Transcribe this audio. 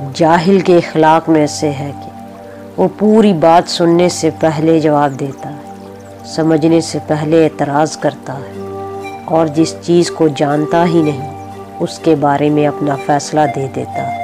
जाहिल के इखलाक में से है कि वो पूरी बात सुनने से पहले जवाब देता है, समझने से पहले एतराज़ करता है और जिस चीज़ को जानता ही नहीं उसके बारे में अपना फ़ैसला दे देता है।